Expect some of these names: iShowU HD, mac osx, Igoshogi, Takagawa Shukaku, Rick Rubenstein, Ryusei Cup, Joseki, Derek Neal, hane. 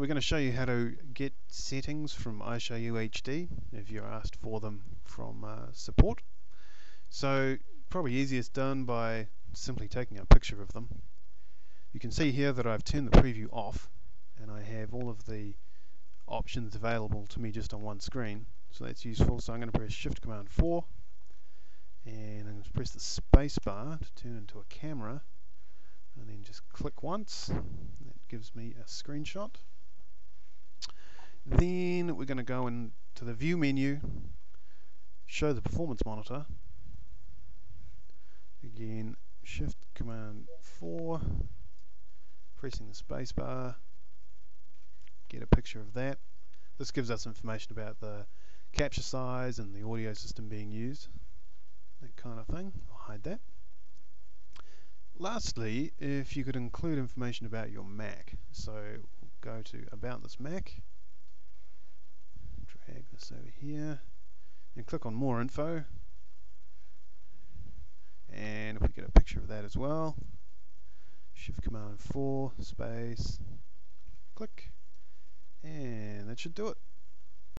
We're going to show you how to get settings from iShowU HD if you're asked for them from support. So probably easiest done by simply taking a picture of them. You can see here that I've turned the preview off and I have all of the options available to me just on one screen, so that's useful. So I'm going to press Shift Command 4 and I'm going to press the space bar to turn into a camera and then just click once. That gives me a screenshot. Then we're going to go into the view menu, show the performance monitor, again Shift Command 4, pressing the space bar, get a picture of that. This gives us information about the capture size and the audio system being used, that kind of thing. I'll hide that. Lastly, if you could include information about your Mac, so we'll go to About This Mac, drag this over here and click on More Info, and if we get a picture of that as well, Shift Command 4 space click, and that should do it.